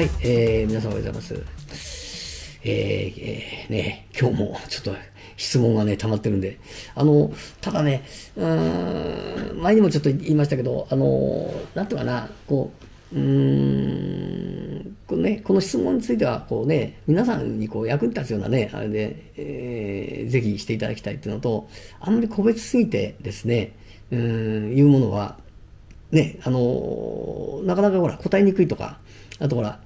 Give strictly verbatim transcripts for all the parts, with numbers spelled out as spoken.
はい、えー、皆さんおはようございます。えー、えー、ね、今日もちょっと質問がね、溜まってるんで、あの、ただね、うーん、前にもちょっと言いましたけど、あの、なんとかな、こう、うーん、このね、この質問については、こうね、皆さんにこう役に立つようなね、あれで、えー、ぜひしていただきたいっていうのと、あんまり個別すぎてですね、うーん、いうものは、ね、あの、なかなかほら、答えにくいとか、あとほら、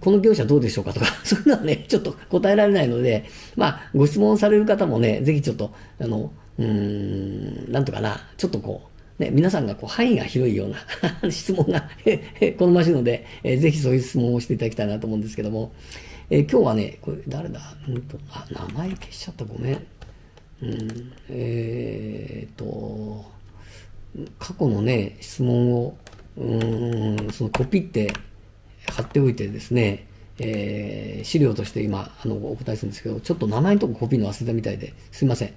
この業者どうでしょうかとか、そういうのはね、ちょっと答えられないので、まあ、ご質問される方もね、ぜひちょっと、あの、うーん、なんとかな、ちょっとこう、ね、皆さんがこう範囲が広いような質問が好ましいので、えー、ぜひそういう質問をしていただきたいなと思うんですけども、えー、今日はね、これ誰だ、うんと、あ、名前消しちゃった、ごめん。うん、えーっと、過去のね、質問を、うーん、そのコピって、貼っておいてですね、えー、資料として今あのお答えするんですけど、ちょっと名前のとこコピーの忘れたみたいですいません。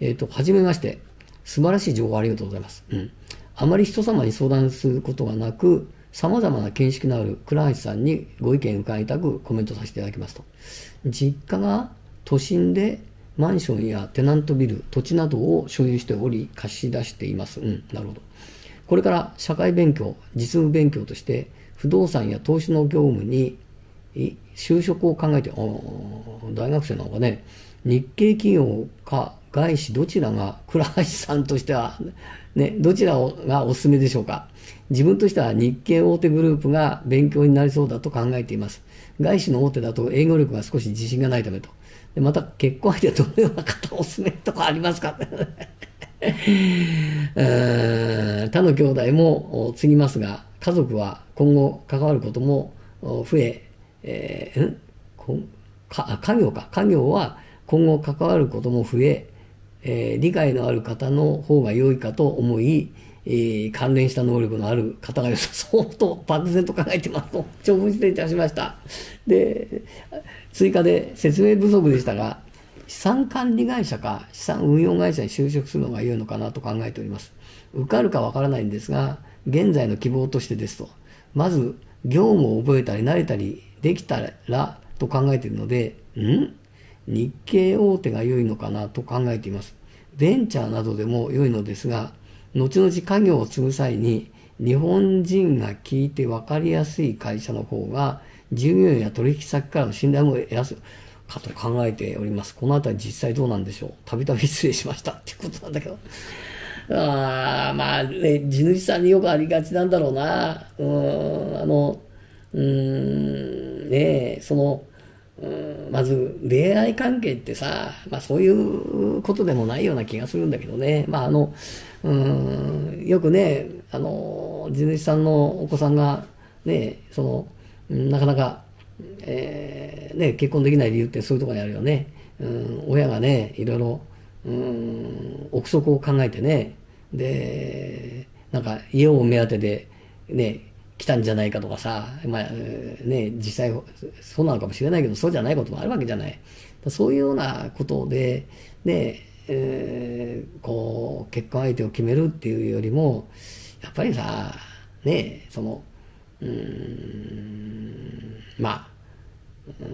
えっと、はじめまして、素晴らしい情報ありがとうございます。うん、あまり人様に相談することがなく、さまざまな見識のある倉橋さんにご意見伺いたくコメントさせていただきますと。実家が都心でマンションやテナントビル、土地などを所有しており、貸し出しています。うん、なるほど。これから社会勉強、実務勉強として、不動産や投資の業務に就職を考えて、大学生なのかね、日系企業か外資どちらが、倉橋さんとしては、ね、どちらがおすすめでしょうか。自分としては日系大手グループが勉強になりそうだと考えています。外資の大手だと営業力が少し自信がないためと。でまた結婚相手はどのような方をおすすめとかありますかうん他の兄弟も継ぎますが、家族は今後関わることも増え、えー、んこか家業か。家業は今後関わることも増え、えー、理解のある方の方が良いかと思い、えー、関連した能力のある方が良さそうと漠然と考えてますと、長文失礼いたしました。で、追加で説明不足でしたが、資産管理会社か資産運用会社に就職するのが良いのかなと考えております。受かるかわからないんですが、現在の希望としてですと。まず、業務を覚えたり慣れたりできたらと考えているので、ん日系大手が良いのかなと考えています。ベンチャーなどでも良いのですが、後々家業を継ぐ際に、日本人が聞いて分かりやすい会社の方が、従業員や取引先からの信頼も得やすいかと考えております。このあたり実際どうなんでしょう。たびたび失礼しましたっていうことなんだけど。あまあね、地主さんによくありがちなんだろうな。うーん、あの、うーん、ねえ、その、うん、まず、恋愛関係ってさ、まあそういうことでもないような気がするんだけどね。まああの、うーん、よくね、あの、地主さんのお子さんが、ね、その、なかなか、えー、ね、結婚できない理由ってそういうところにあるよね。うん、親がね、いろいろ、うーん、憶測を考えてね、で、なんか家を目当てでね、来たんじゃないかとかさ、まあね、実際そうなのかもしれないけど、そうじゃないこともあるわけじゃない。そういうようなことで、ね、えー、こう、結婚相手を決めるっていうよりも、やっぱりさ、ね、その、うーん、まあ、うーん、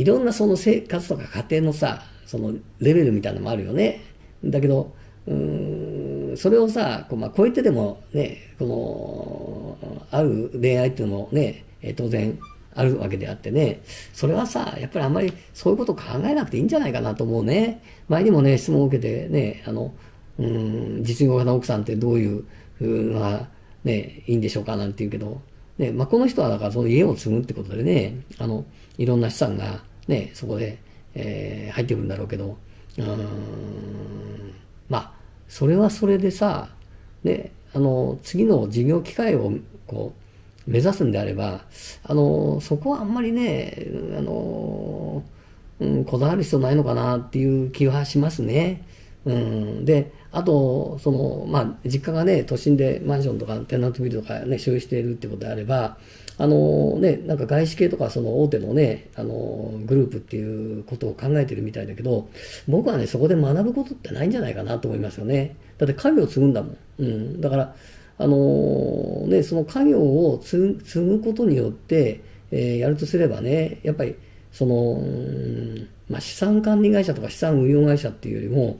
いろんなその生活とか家庭のさ、そのレベルみたいなのもあるよね。だけど、うーん、それをさ、こう、まあ、超えてでもね、この、ある恋愛っていうのもね、当然あるわけであってね、それはさ、やっぱりあんまりそういうことを考えなくていいんじゃないかなと思うね。前にもね、質問を受けてね、あの、うーん、実業家の奥さんってどういうのがね、いいんでしょうかなんて言うけど、ね、まあ、この人はだからその家を継ぐってことでね、あの、いろんな資産がね、そこで、えー、入ってくるんだろうけど、うーん、まあ、それはそれでさ、ね、あの、次の事業機会をこう、目指すんであれば、あの、そこはあんまりね、あの、うん、こだわる必要ないのかなっていう気はしますね。うん、で、あと、その、まあ、実家がね、都心でマンションとかテナントビルとかね、所有しているってことであれば、あのね、なんか外資系とかその大手のね、あの、グループっていうことを考えてるみたいだけど、僕はね、そこで学ぶことってないんじゃないかなと思いますよね。だって家業を継ぐんだもん。うん。だから、あのーね、その家業を継ぐことによって、えー、やるとすればね、やっぱりその、うんまあ、資産管理会社とか資産運用会社っていうよりも、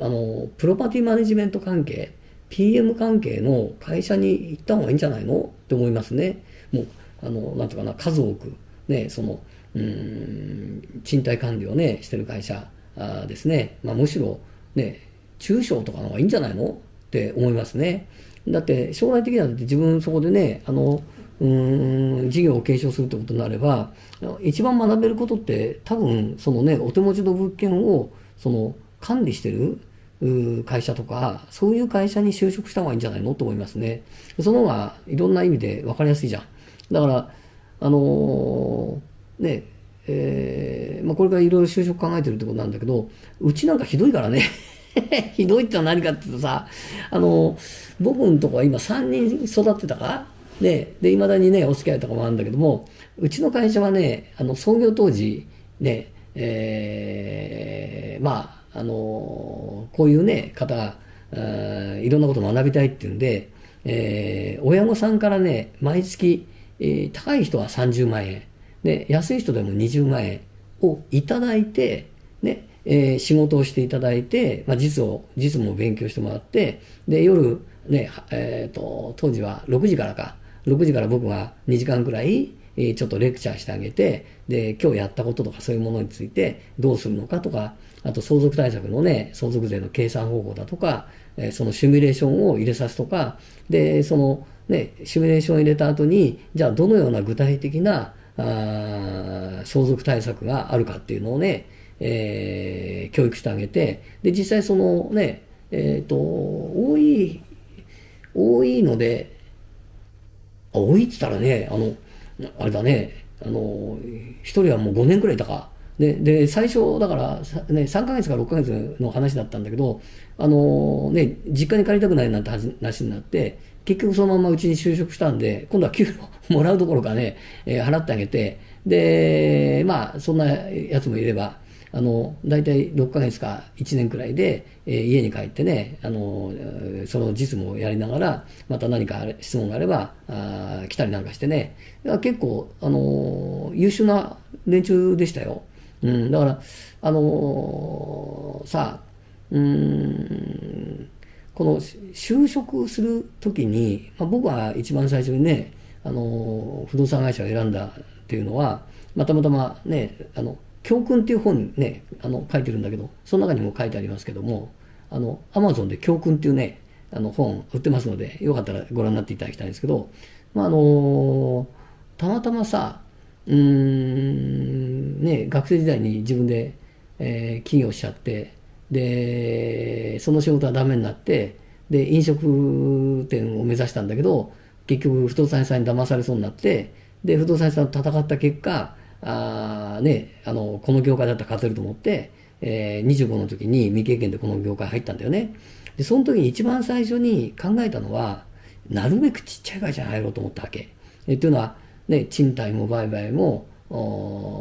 あのプロパティマネジメント関係 ピーエム 関係の会社に行った方がいいんじゃないのって思いますね。もうあのなんとかな数多く、ね、そのうーん賃貸管理を、ね、してる会社あですね、まあ、むしろ、ね、中小とかの方がいいんじゃないのって思いますね。だって将来的には自分そこでねあのうーん事業を継承するってことになれば一番学べることって多分その、ね、お手持ちの物件をその管理してる会社とかそういう会社に就職した方がいいんじゃないのと思いますね。その方がいろんな意味で分かりやすいじゃん。だからあのー、ねえーまあ、これからいろいろ就職考えてるってことなんだけど、うちなんかひどいからねひどいってのは何かっていうとさ、あのー、僕のとこは今さんにん育ってたかね、でいまだにねお付き合いとかもあるんだけども、うちの会社はねあの創業当時ね、えー、まああのこういう、ね、方がいろんなことを学びたいっていうんで、えー、親御さんからね毎月、えー、高い人はさんじゅうまんえんで安い人でもにじゅうまんえんをいただいて、ねえー、仕事をしていただいて、まあ、実を実務を勉強してもらって、で夜、ねえー、と当時はろくじからかろくじから僕がにじかんくらいちょっとレクチャーしてあげて、で今日やったこととかそういうものについてどうするのかとか、あと相続対策のね相続税の計算方法だとか、えー、そのシミュレーションを入れさすとかで、そのねシミュレーションを入れた後にじゃあどのような具体的なあ相続対策があるかっていうのをね、えー、教育してあげて、で実際そのねえっと多い多いので多いって言ったらねあのあれだね、あのひとりはもうごねんくらいいたかで、で最初だから、ね、さんかげつかろっかげつの話だったんだけど、あの、ね、実家に帰りたくないなんて話になって結局そのままうちに就職したんで、今度は給料もらうどころかね、えー、払ってあげて、でまあそんなやつもいれば、あの大体ろっかげつかいちねんくらいで、えー、家に帰ってねあのその実務をやりながらまた何か質問があればあ来たりなんかしてね、結構あの優秀な連中でしたよ。うん、だからあのー、さあうーんこの就職する時に、まあ、僕は一番最初にねあのー、不動産会社を選んだっていうのは、まあ、たまたまねあの教訓っていう本にねあの書いてるんだけど、その中にも書いてありますけども、あのアマゾンで教訓っていうねあの本売ってますので、よかったらご覧になっていただきたいんですけど、まああのたまたまさうーん、ね、学生時代に自分で、えー、起業しちゃって、でその仕事はダメになって、で飲食店を目指したんだけど結局不動産屋さんに騙されそうになって、で不動産屋さんと戦った結果あね、あのこの業界だったら勝てると思って、えー、にじゅうごの時に未経験でこの業界入ったんだよね。でその時に一番最初に考えたのはなるべくちっちゃい会社に入ろうと思ったわけ。えっていうのは、ね、賃貸も売買も、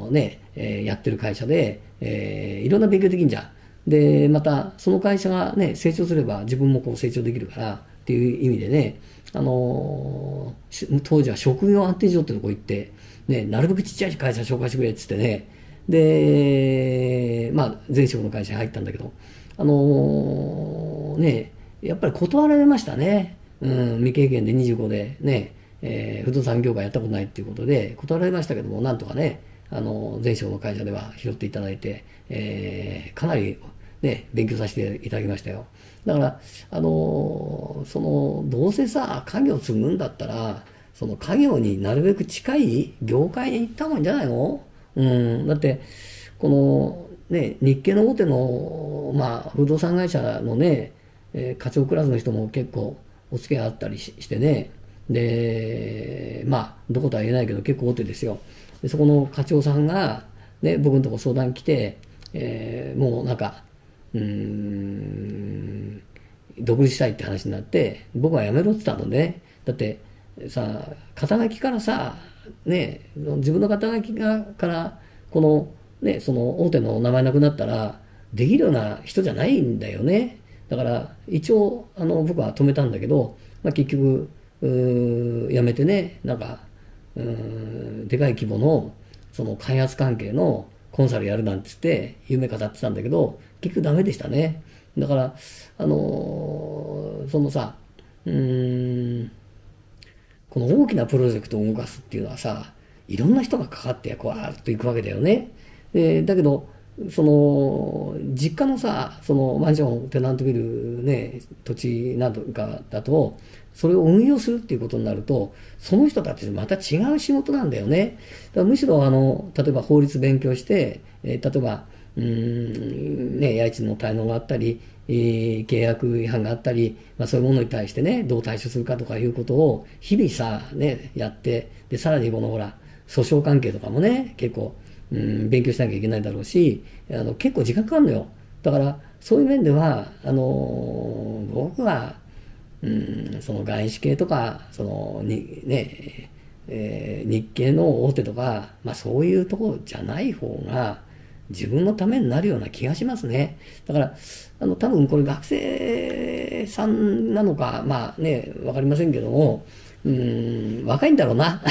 ねえー、やってる会社で、えー、いろんな勉強できるんじゃん。でまたその会社が、ね、成長すれば自分もこう成長できるからっていう意味でね、あのー、当時は職業安定所っていうとこ行って。ね、なるべくちっちゃい会社紹介してくれっつってね、でまあ前職の会社に入ったんだけど、あのー、ねやっぱり断られましたね、うん、未経験でにじゅうごでね、えー、不動産業界やったことないっていうことで断られましたけども、なんとかねあの前職の会社では拾っていただいて、えー、かなり、ね、勉強させていただきましたよ。だから、あのー、そのどうせさ家業継ぐんだったらその家業になるべく近い業界に行った方がいいんじゃないの、うん、だってこの、ね、日系の大手の、まあ、不動産会社のね、えー、課長クラスの人も結構お付き合いあったり し, してね、でまあどことは言えないけど結構大手ですよ。でそこの課長さんが、ね、僕のとこ相談来て、えー、もうなんかうーん独立したいって話になって、僕は辞めろって言ったのね。だってさあ肩書きからさ、ね、自分の肩書きがからこの、ね、その大手の名前なくなったらできるような人じゃないんだよね。だから一応あの僕は止めたんだけど、まあ、結局やめてね、なんかうーんでかい規模のその開発関係のコンサルやるなんて言って夢語ってたんだけど、結局ダメでしたね。だからあのー、そのさうーんこの大きなプロジェクトを動かすっていうのはさ、いろんな人がかかってこうーっといくわけだよね。えー、だけどその実家のさそのマンションテナントビルね土地などかだとそれを運用するっていうことになるとその人たちとまた違う仕事なんだよね。だからむしろあの例えば法律勉強して、えー、例えばうーん、ね、家賃の滞納があったり、えー、契約違反があったり、まあ、そういうものに対してねどう対処するかとかいうことを日々さ、ね、やってでさらにこのほら訴訟関係とかもね結構うん勉強しなきゃいけないだろうしあの結構時間かかるのよ。だからそういう面ではあのー、僕はうんその外資系とかそのに、ねえー、日系の大手とか、まあ、そういうところじゃない方が自分のためになるような気がしますね。だからあの多分これ学生さんなのかまあね分かりませんけどもうーん若いんだろうな。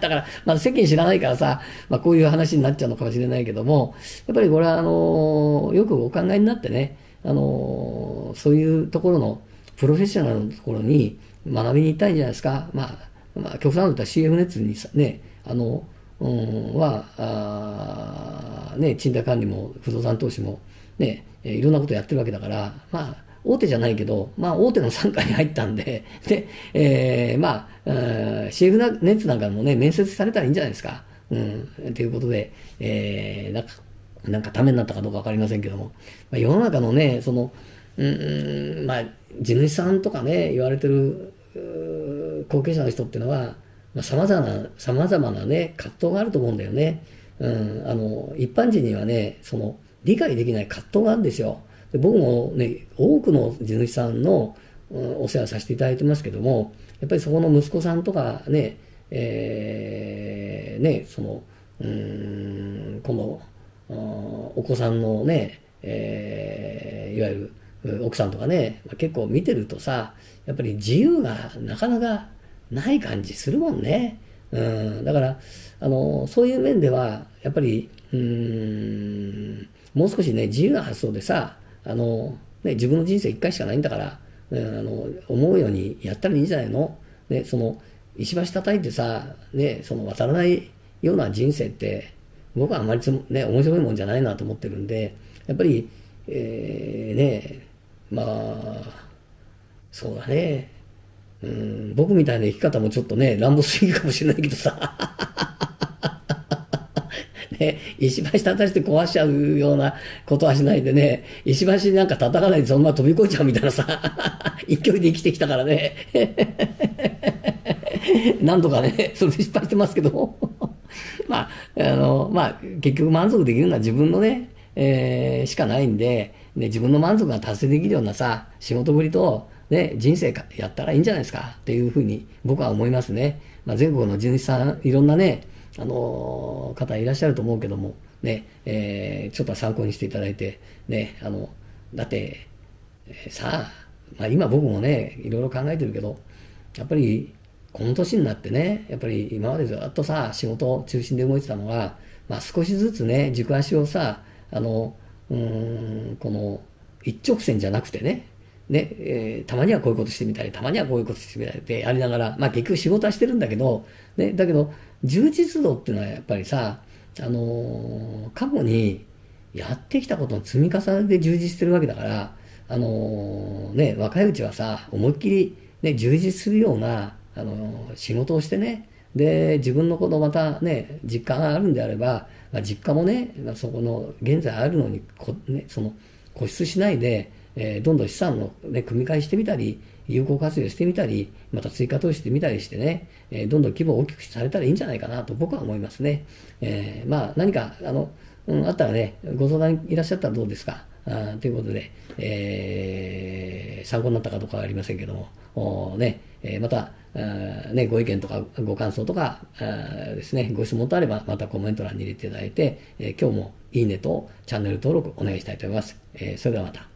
だから、まあ、世間知らないからさ、まあ、こういう話になっちゃうのかもしれないけども、やっぱりこれは、あのー、よくお考えになってね、あのー、そういうところの、プロフェッショナルのところに学びに行ったいんじゃないですか。まあ、まあ、極端だったら シーエフ ネッツにさ、ね、あの、うん、は、あね、賃貸管理も不動産投資も、ね、いろんなことやってるわけだから、まあ、大手じゃないけど、まあ、大手の傘下に入ったんで、で、えー、まあ、シーエフ ネッツなんかもね、面接されたらいいんじゃないですか。うん。ということで、えー、なんか、なんかためになったかどうかわかりませんけども、まあ、世の中のね、その、うん、まあ、地主さんとかね、言われてる、後継者の人っていうのは、まあ、様々な、様々なね、葛藤があると思うんだよね。うん。あの、一般人にはね、その、理解できない葛藤があるんですよ。僕もね、多くの地主さんの、うん、お世話させていただいてますけども、やっぱりそこの息子さんとかね、えー、ね、その、うーん、この、お子さんのね、えー、いわゆる奥さんとかね、まあ、結構見てるとさ、やっぱり自由がなかなかない感じするもんね。うん、だから、あの、そういう面では、やっぱり、うーん、もう少しね、自由な発想でさ、あのね、自分の人生いっかいしかないんだから、うん、あの思うようにやったらいいんじゃないの、ね、その石橋叩いてさ、ね、その渡らないような人生って僕はあまりつ、ね、面白いもんじゃないなと思ってるんで、やっぱり、えー、ねまあそうだね、うん、僕みたいな生き方もちょっとね乱暴すぎるかもしれないけどさ石橋叩いて壊しちゃうようなことはしないでね、石橋なんか叩かないでそのまま飛び越えちゃうみたいなさ、一挙で生きてきたからね、なんとかね、それで失敗してますけど、まあ、あの、まあ、結局満足できるのは自分のね、えー、しかないんで、ね、自分の満足が達成できるようなさ、仕事ぶりと、ね、人生かやったらいいんじゃないですかっていうふうに僕は思いますね。まあ、全国の地主さん、いろんなね、あの方いらっしゃると思うけども、ねえー、ちょっと参考にしていただいて、ね、あのだって、えー、さあ、まあ、今僕もねいろいろ考えてるけど、やっぱりこの年になってね、やっぱり今までずっとさ仕事中心で動いてたのが、まあ、少しずつね軸足をさあのうーんこの一直線じゃなくてねね、えー、たまにはこういうことしてみたり、たまにはこういうことしてみたりってやりながら、まあ結局仕事はしてるんだけど、ね、だけど、充実度っていうのはやっぱりさ、あのー、過去にやってきたことの積み重ねで充実してるわけだから、あのー、ね、若いうちはさ、思いっきりね、充実するような、あのー、仕事をしてね、で、自分のことまたね、実家があるんであれば、まあ、実家もね、まあ、そこの、現在あるのにこ、ね、その、固執しないで、えー、どんどん資産を、ね、組み替えしてみたり、有効活用してみたり、また追加投資してみたりしてね、えー、どんどん規模を大きくされたらいいんじゃないかなと僕は思いますね。えー、まあ何かあの、うん、あったらね、ご相談いらっしゃったらどうですかあということで、えー、参考になったかどうかはありませんけども、ねえー、またあ、ね、ご意見とかご感想とかですね、ご質問とあればまたコメント欄に入れていただいて、えー、今日もいいねとチャンネル登録お願いしたいと思います。えー、それではまた。